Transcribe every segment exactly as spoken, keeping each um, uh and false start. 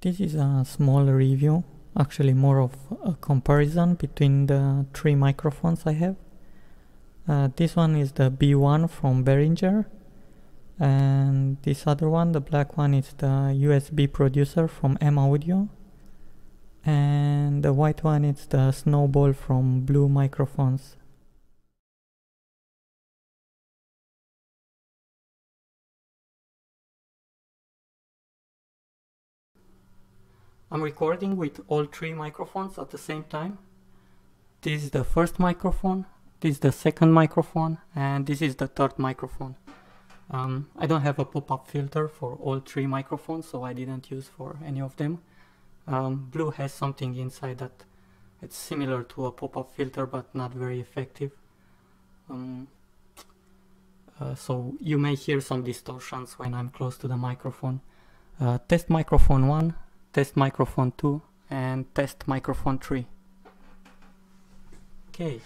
This is a small review, actually more of a comparison between the three microphones I have. Uh, this one is the B one from Behringer, and this other one, the black one, is the U S B producer from M-Audio, and the white one is the Snowball from Blue Microphones. I'm recording with all three microphones at the same time. This is the first microphone, this is the second microphone, and this is the third microphone. Um, I don't have a pop-up filter for all three microphones, so I didn't use for any of them. Um, Blue has something inside that it's similar to a pop-up filter, but not very effective. Um, uh, so you may hear some distortions when I'm close to the microphone. Uh, test microphone one, test microphone two, and test microphone three. Okay.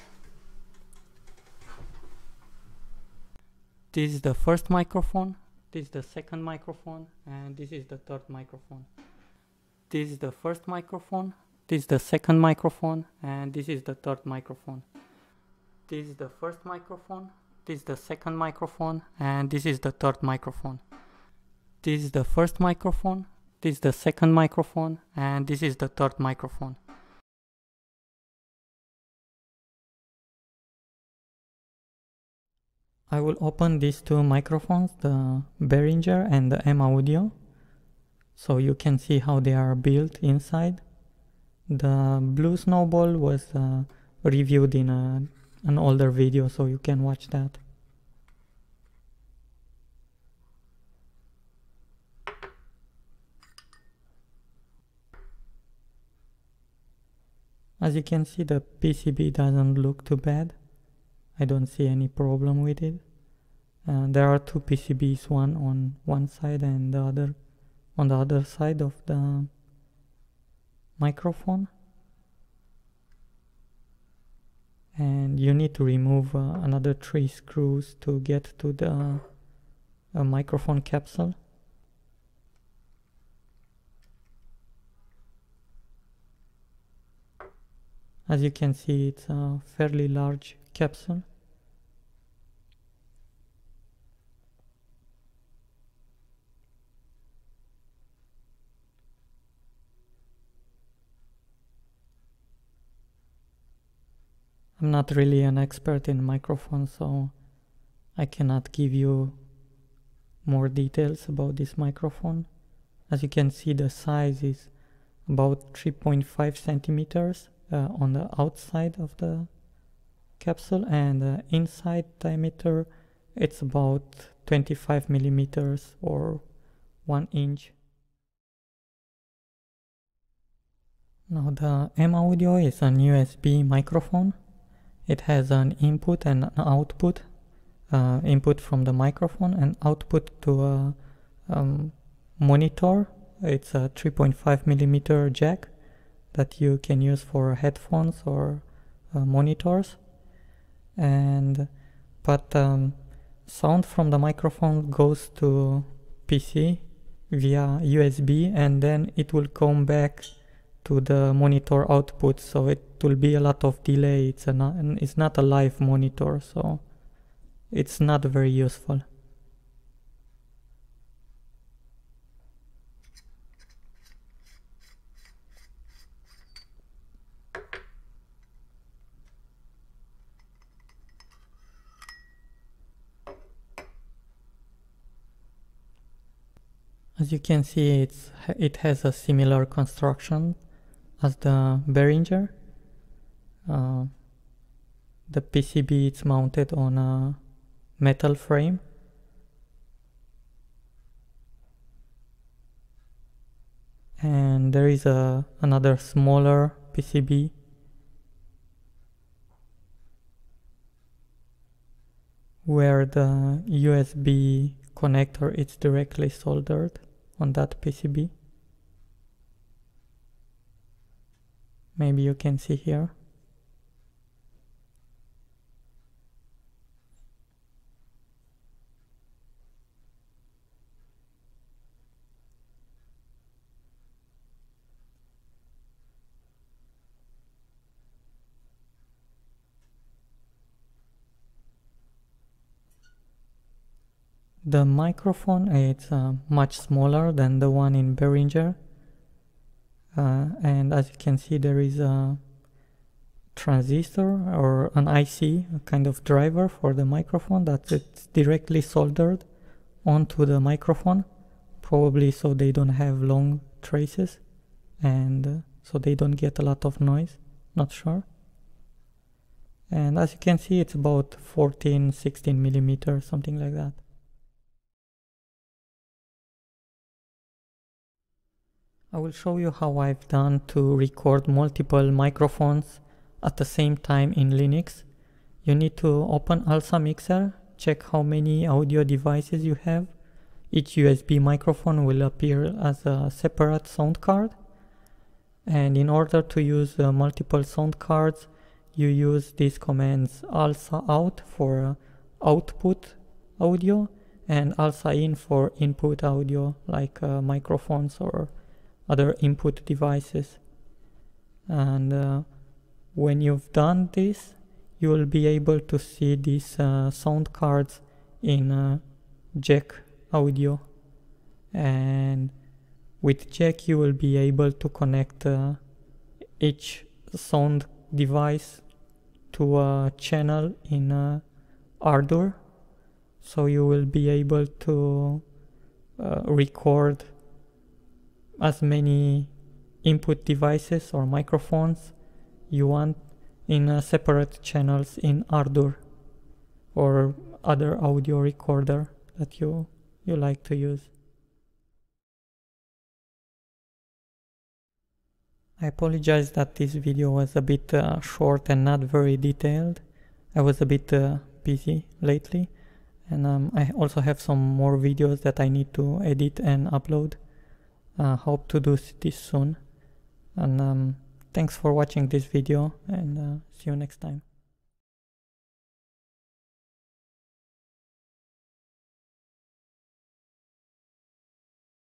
This is the first microphone, this is the second microphone, and this is the third microphone. This is the first microphone, this is the second microphone, and this is the third microphone. This is the first microphone, this is the second microphone, and this is the third microphone. This is the first microphone, this is the second microphone, and this is the third microphone. I will open these two microphones, the Behringer and the M-Audio, so you can see how they are built inside. The Blue Snowball was uh, reviewed in a, an older video, so you can watch that. As you can see, the P C B doesn't look too bad. I don't see any problem with it. Uh, there are two P C Bs, one on one side and the other on the other side of the microphone. And you need to remove uh, another three screws to get to the uh, microphone capsule. As you can see, it's a fairly large capsule. I'm not really an expert in microphones, so I cannot give you more details about this microphone. As you can see, the size is about three point five centimeters uh, on the outside of the capsule, and the inside diameter, it's about twenty-five millimeters or one inch. Now the M-Audio is an U S B microphone. It has an input and an output, uh, input from the microphone and output to a um, monitor. It's a three point five millimeter jack that you can use for headphones or uh, monitors. And but um, sound from the microphone goes to P C via U S B, and then it will come back to the monitor output, so it will be a lot of delay. It's, an, it's not a live monitor, so it's not very useful. As you can see, it's, it has a similar construction as the Behringer. Uh, the P C B is mounted on a metal frame. And there is a, another smaller P C B. Where the U S B connector is directly soldered on that P C B. Maybe you can see here. The microphone is uh, much smaller than the one in Behringer, uh, and as you can see there is a transistor or an I C, a kind of driver for the microphone that it's directly soldered onto the microphone, probably so they don't have long traces and uh, so they don't get a lot of noise, not sure. And as you can see it's about fourteen, sixteen millimeter, something like that. I will show you how I've done to record multiple microphones at the same time in Linux. You need to open Alsa Mixer, check how many audio devices you have. Each U S B microphone will appear as a separate sound card. And in order to use uh, multiple sound cards, you use these commands alsa_out for uh, output audio and alsa_in for input audio, like uh, microphones or other input devices. And uh, when you've done this, you will be able to see these uh, sound cards in uh, Jack audio, and with Jack you will be able to connect uh, each sound device to a channel in uh, Ardour, so you will be able to uh, record as many input devices or microphones you want in uh, separate channels in Ardour or other audio recorder that you, you like to use. I apologize that this video was a bit uh, short and not very detailed. I was a bit uh, busy lately, and um, I also have some more videos that I need to edit and upload. I uh, hope to do this soon, and um, thanks for watching this video, and uh, see you next time.